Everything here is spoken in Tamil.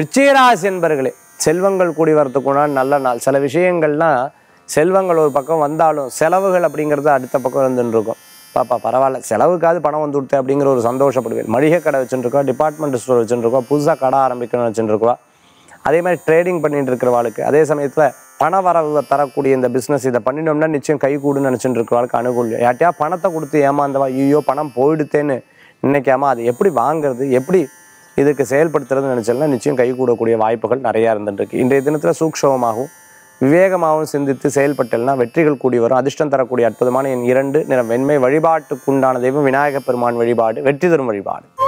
விருச்சிகராசி என்பர்களே, செல்வங்கள் கூடி வரதுக்குனா நல்ல நாள். சில விஷயங்கள்லாம் செல்வங்கள் ஒரு பக்கம் வந்தாலும் செலவுகள் அப்படிங்கிறது அடுத்த பக்கம் வந்துருக்கும். பாப்பா பரவாயில்ல, செலவுக்காவது பணம் வந்து கொடுத்தேன் அப்படிங்கிற ஒரு சந்தோஷப்படுவேன். மளிகை கடை வச்சுருக்கோம், டிபார்ட்மெண்ட் ஸ்டோர் வச்சுருக்கோம், புதுசாக கடை ஆரம்பிக்கணும்னு வச்சுருக்கோம். அதே மாதிரி ட்ரேடிங் பண்ணிட்டு இருக்கிறவாளுக்கு அதே சமயத்தில் பண வரவு தரக்கூடிய இந்த பிஸ்னஸ் இதை பண்ணிட்டோம்னா நிச்சயம் கை கூடுன்னு நினச்சிட்டு இருக்கிறவாளுக்கு அனுகூலம். யார்ட்டையா பணத்தை கொடுத்து ஏமாந்தவா ஐயோ பணம் போயிடுத்தேன்னு நினைக்காம அது எப்படி வாங்கிறது எப்படி இதுக்கு செயல்படுத்துறதுன்னு நினச்சோம்னா நிச்சயம் கை கூடக்கூடிய வாய்ப்புகள் நிறையா இருந்துருக்கு. இன்றைய தினத்தில் சூக்ஷமமாகவும் விவேகமாகவும் சிந்தித்து செயல்பட்டல்னா வெற்றிகள் கூடி வரும். அதிர்ஷ்டம் தரக்கூடிய அற்புதமான என் 2 நிறம் வெண்மை. வழிபாட்டுக்குண்டான தெய்வம் விநாயகப் பெருமான் வழிபாடு, வெற்றி தரும் வழிபாடு.